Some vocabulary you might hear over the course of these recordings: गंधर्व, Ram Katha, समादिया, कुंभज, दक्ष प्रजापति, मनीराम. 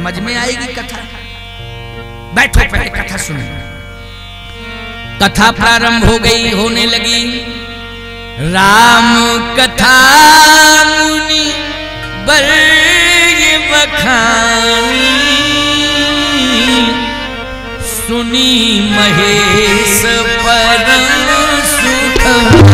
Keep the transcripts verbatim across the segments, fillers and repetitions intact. समझ में आएगी कथा। बैठो पहले कथा सुनो। कथा प्रारंभ हो गई, होने लगी। राम कथा मुनि बरग बखानी, सुनी महेश परम सुख।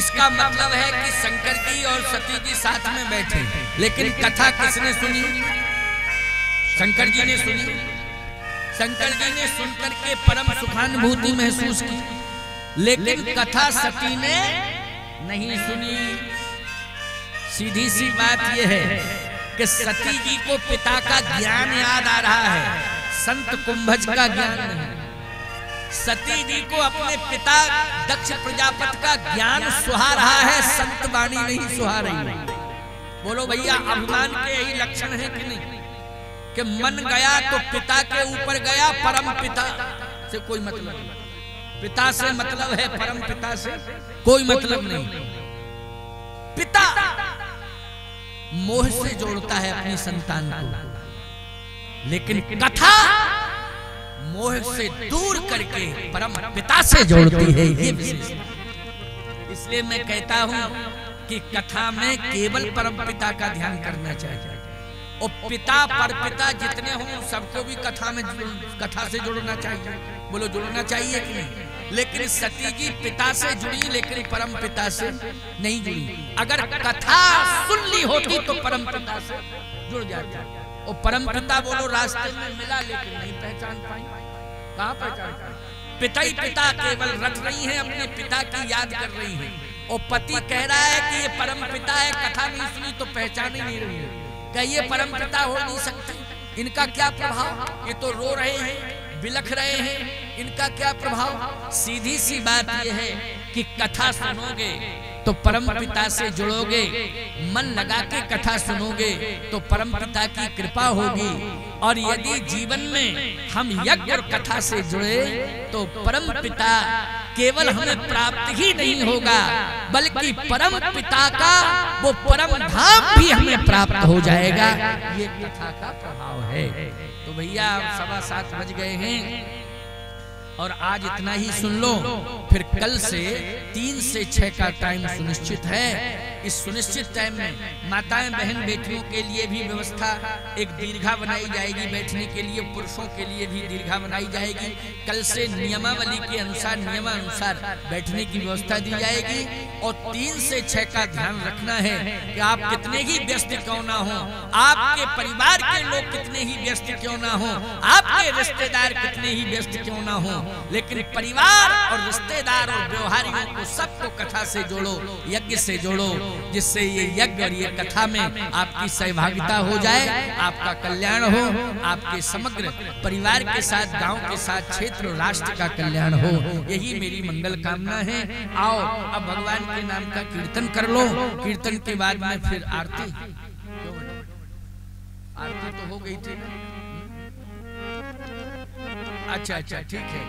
इसका मतलब है कि शंकर जी और सती जी साथ में बैठे, लेकिन कथा किसने सुनी? शंकर जी ने सुनी। शंकर जी ने सुनकर के परम सुखानुभूति महसूस की, लेकिन कथा सती ने नहीं सुनी। सीधी सी बात यह है कि सती जी को पिता का ज्ञान याद आ रहा है, संत कुंभज का ज्ञान। सती जी को अपने पिता दक्ष प्रजापति का ज्ञान सुहा रहा है, संत वाणी नहीं सुहा रही। बोलो भैया, अभिमान के यही लक्षण है कि नहीं, कि मन गया तो पिता के ऊपर गया। परम पिता से कोई मतलब नहीं, पिता से मतलब है, परम पिता से कोई मतलब नहीं। पिता मोह से जोड़ता है अपनी संतान को, लेकिन कथा मोह से दूर करके परम पिता से जोड़ती है। ये इसलिए मैं कहता हूं कि कथा में केवल परम पिता का ध्यान करना चाहिए, और पिता पर पिता जितने हों सबको भी कथा में कथा से जोड़ना चाहिए। बोलो जोड़ना चाहिए कि नहीं? लेकिन सती जी पिता से जुड़ी, लेकिन परम पिता से नहीं जुड़ी। अगर कथा सुन ली होती तो परम पिता से जुड़ जाती, और परम पिता बोलो रास्ते में मिला, लेकिन नहीं पहचान पाई। कहाँ पहचान पाई? पिता ही पिता, केवल रट रही है, अपने पिता की याद कर रही है, और पति कह रहा है कि ये परम पिता है, कथा नहीं सुनी तो पहचान ही नहीं रही है। क्या ये परम पिता हो नहीं सकते? इनका क्या प्रभाव? ये तो रो रहे हैं, बिलख रहे हैं, इनका क्या प्रभाव? सीधी सी बात यह है कि कथा सुनोगे तो परम पिता से जुड़ोगे, मन लगा के कथा सुनोगे तो परम पिता की कृपा होगी। और यदि जीवन में हम यज्ञ और कथा से जुड़े तो परम पिता केवल हमें प्राप्त ही नहीं होगा, बल्कि परम पिता का वो परम धाम भी हमें प्राप्त हो जाएगा। ये कथा का प्रभाव है। तो भैया सवा सात बज गए हैं, और आज इतना ही सुन लो, फिर कल से तीन से छह का टाइम सुनिश्चित है। इस सुनिश्चित टाइम में माताएं बहन बेटियों के लिए भी व्यवस्था एक दीर्घा बनाई जाएगी, बैठने के लिए पुरुषों के लिए भी दीर्घा बनाई जाएगी। कल से नियमावली के अनुसार नियमानुसार बैठने की व्यवस्था दी जाएगी, और तीन से छह का ध्यान रखना है कि आप कितने ही व्यस्त क्यों ना हो, आपके परिवार के लोग कितने ही व्यस्त क्यों ना हो, आपके रिश्तेदार कितने ही व्यस्त क्यों ना हो, लेकिन परिवार और रिश्तेदार और व्यवहारियों को सबको कथा से जोड़ो, यज्ञ से जोड़ो, जिससे ये यज्ञ और ये कथा में आपकी सहभागिता हो जाए, आपका कल्याण हो, आपके समग्र परिवार के साथ, गांव के साथ, क्षेत्र, राष्ट्र का कल्याण हो। यही मेरी मंगल कामना है। आओ अब भगवान के नाम का कीर्तन कर लो। कीर्तन के बाद में फिर आरती। आरती तो हो गई थी? अच्छा अच्छा ठीक है,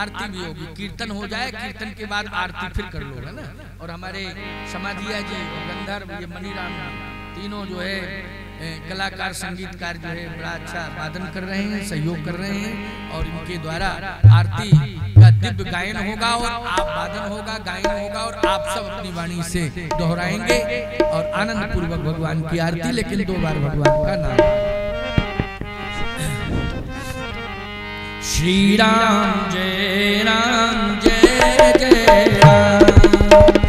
आरती भी होगी। कीर्तन हो जाए, कीर्तन के बाद आरती फिर कर लो, है ना। और हमारे समादिया जी, गंधर्व, ये मनीराम तीनों जो है कलाकार संगीतकार जो है बड़ा अच्छा वादन कर रहे हैं, सहयोग कर रहे हैं, और इनके द्वारा आरती का दिव्य गायन होगा, और आप वादन होगा, गायन होगा, और आप सब अपनी वाणी से दोहराएंगे और आनंद पूर्वक भगवान की आरती, लेकिन दो बार भगवान का नाम। श्री राम जय राम जय जय राम,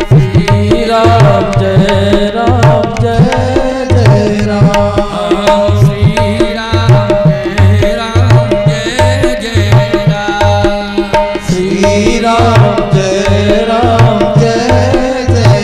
श्री राम जय राम जय जय राम। श्री राम जय राम जय जय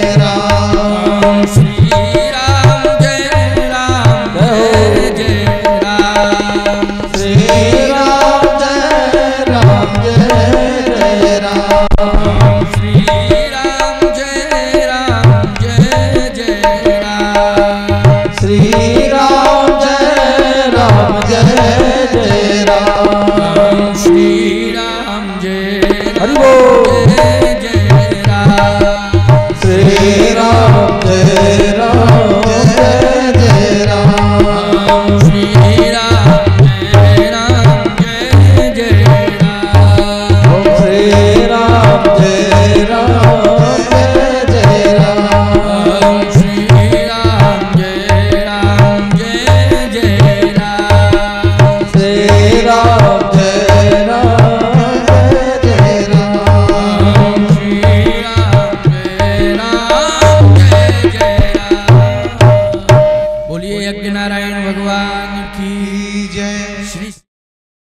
यज्ञ नारायण भगवान की जय। श्री